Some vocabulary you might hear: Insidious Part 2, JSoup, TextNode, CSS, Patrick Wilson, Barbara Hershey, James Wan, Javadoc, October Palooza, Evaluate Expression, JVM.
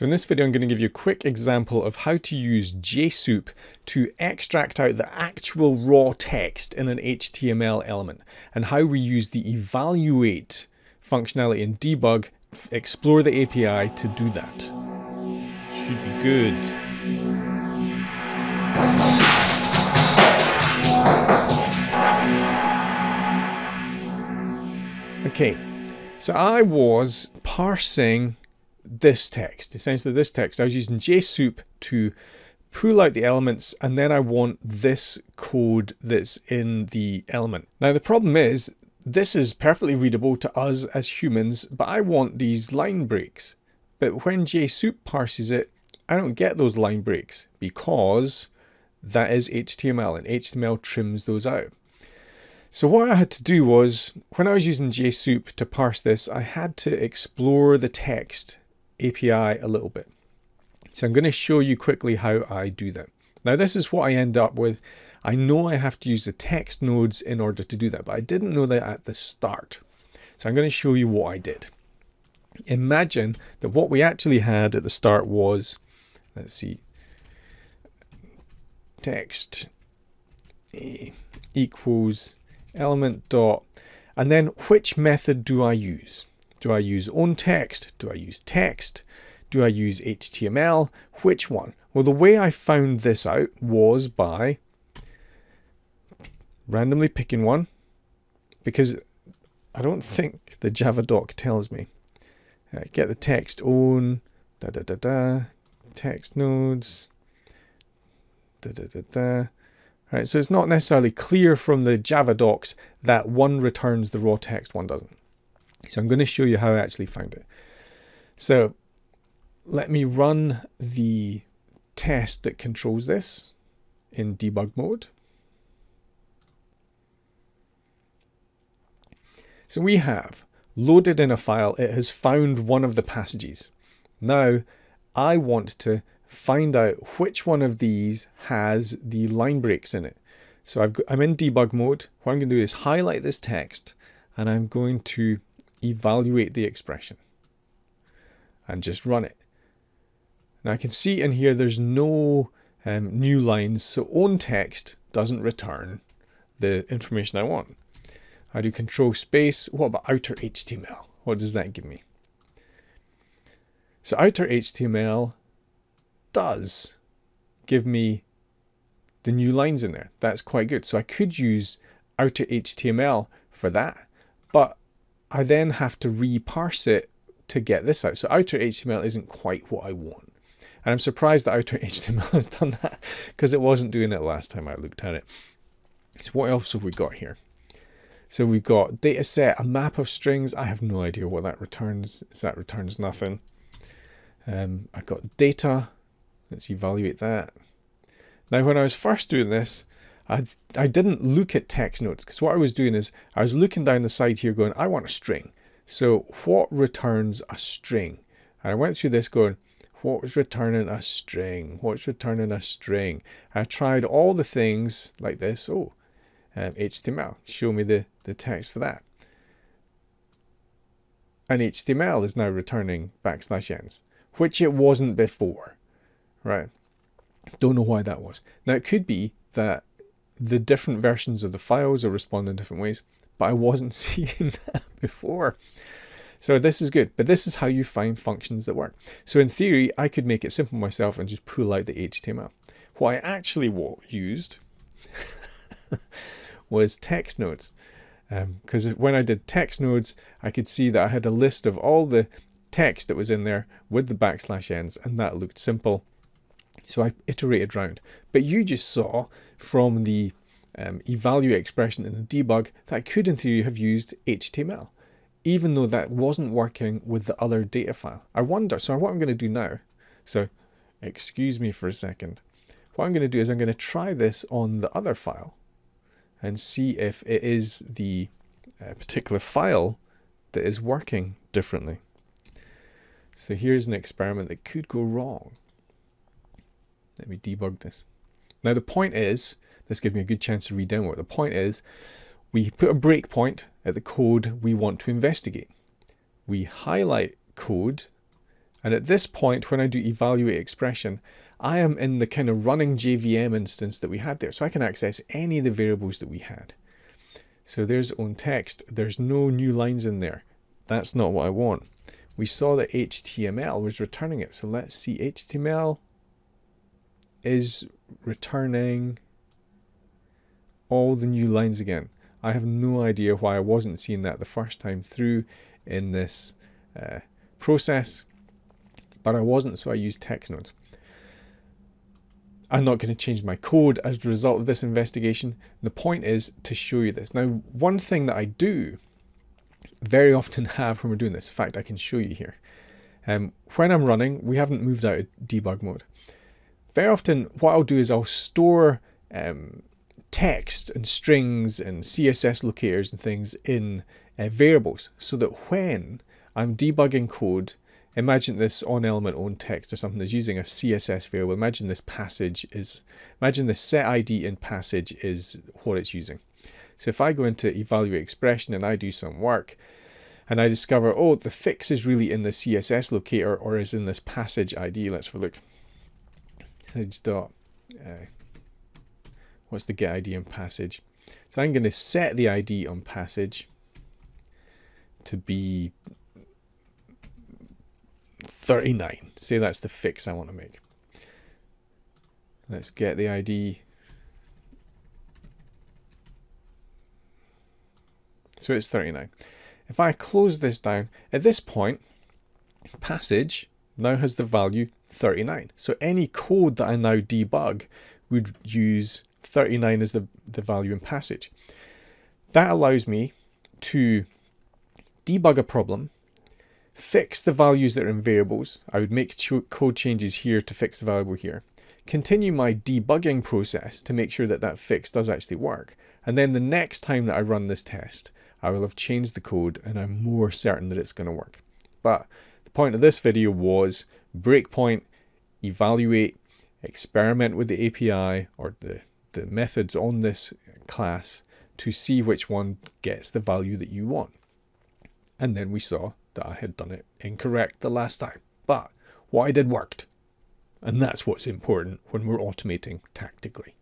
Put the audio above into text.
So in this video, I'm going to give you a quick example of how to use JSoup to extract out the actual raw text in an HTML element, and how we use the evaluate functionality in debug, explore the API to do that. Should be good. Okay, so I was parsing this text, essentially this text. I was using JSoup to pull out the elements, and then I want this code that's in the element. Now the problem is, this is perfectly readable to us as humans, but I want these line breaks. But when JSoup parses it, I don't get those line breaks because that is HTML, and HTML trims those out. So what I had to do was, when I was using JSoup to parse this, I had to explore the text API a little bit. So I'm going to show you quickly how I do that. Now this is what I end up with. I know I have to use the text nodes in order to do that, but I didn't know that at the start. So I'm going to show you what I did. Imagine that what we actually had at the start was, let's see, text equals element dot, and then which method do I use? Do I use onText? Do I use text? Do I use HTML? Which one? Well, the way I found this out was by randomly picking one, because I don't think the Java doc tells me. Get the text own, text nodes, Right, so it's not necessarily clear from the Java docs that one returns the raw text, one doesn't. So I'm going to show you how I actually found it. So let me run the test that controls this in debug mode. So we have loaded in a file, it has found one of the passages. Now I want to find out which one of these has the line breaks in it. So I'm in debug mode. What I'm going to do is highlight this text, and I'm going to evaluate the expression and just run it. Now I can see in here there's no new lines, so onText doesn't return the information I want. I do control space. What about outer HTML? What does that give me? So outer HTML does give me the new lines in there. That's quite good. So I could use outer HTML for that, but I then have to reparse it to get this out. So outer HTML isn't quite what I want. And I'm surprised that outer HTML has done that, because it wasn't doing it last time I looked at it. So what else have we got here? So we've got data set, a map of strings. I have no idea what that returns. So that returns nothing. I've got data. Let's evaluate that. Now, when I was first doing this, I didn't look at text nodes, because what I was doing is I was looking down the side here going, I want a string. So what returns a string? And I went through this going, what was returning a string? What's returning a string? I tried all the things like this. Oh, HTML, show me the text for that. And HTML is now returning \ns, which it wasn't before. Right, don't know why that was. Now it could be that the different versions of the files are responding in different ways, but I wasn't seeing that before. So this is good, but this is how you find functions that work. So in theory, I could make it simple myself and just pull out the HTML. What I actually used was text nodes. Because when I did text nodes, I could see that I had a list of all the text that was in there with the \ns, and that looked simple. So I iterated round, but you just saw from the evaluate expression in the debug that I could in theory have used HTML, even though that wasn't working with the other data file. I wonder, so what I'm going to do now, so excuse me for a second, what I'm going to do is I'm going to try this on the other file and see if it is the particular file that is working differently. So here's an experiment that could go wrong. Let me debug this. Now the point is, this gives me a good chance to re-demo it. The point is, we put a breakpoint at the code we want to investigate. We highlight code And at this point, when I do evaluate expression, I am in the kind of running JVM instance that we had there. So I can access any of the variables that we had. So there's own text. There's no new lines in there. That's not what I want. We saw that HTML was returning it. So let's see, HTML is returning all the new lines again. I have no idea why I wasn't seeing that the first time through in this process, but I wasn't, so I used TextNode. I'm not going to change my code as a result of this investigation. The point is to show you this. Now, one thing that I do very often have when we're doing this, in fact, I can show you here. When I'm running, we haven't moved out of debug mode. Very often, what I'll do is I'll store text and strings and CSS locators and things in variables, so that when I'm debugging code, imagine this onElement onText or something that's using a CSS variable. Imagine this passage is, imagine the set ID in passage is what it's using. So if I go into evaluate expression and I do some work and I discover, oh, the fix is really in the CSS locator or is in this passage ID. Let's have a look. Passage dot, what's the get ID in passage? So I'm going to set the ID on passage to be 39. Say that's the fix I want to make. Let's get the ID. So it's 39. If I close this down, at this point, passage now has the value 39. So any code that I now debug would use 39 as the value in passage. That allows me to debug a problem, fix the values that are in variables. I would make code changes here to fix the variable here. Continue my debugging process to make sure that that fix does actually work. And then the next time that I run this test, I will have changed the code and I'm more certain that it's going to work. But the point of this video was breakpoint, evaluate, experiment with the API or the methods on this class to see which one gets the value that you want. And then we saw that I had done it incorrect the last time, but what I did worked. And that's what's important when we're automating tactically.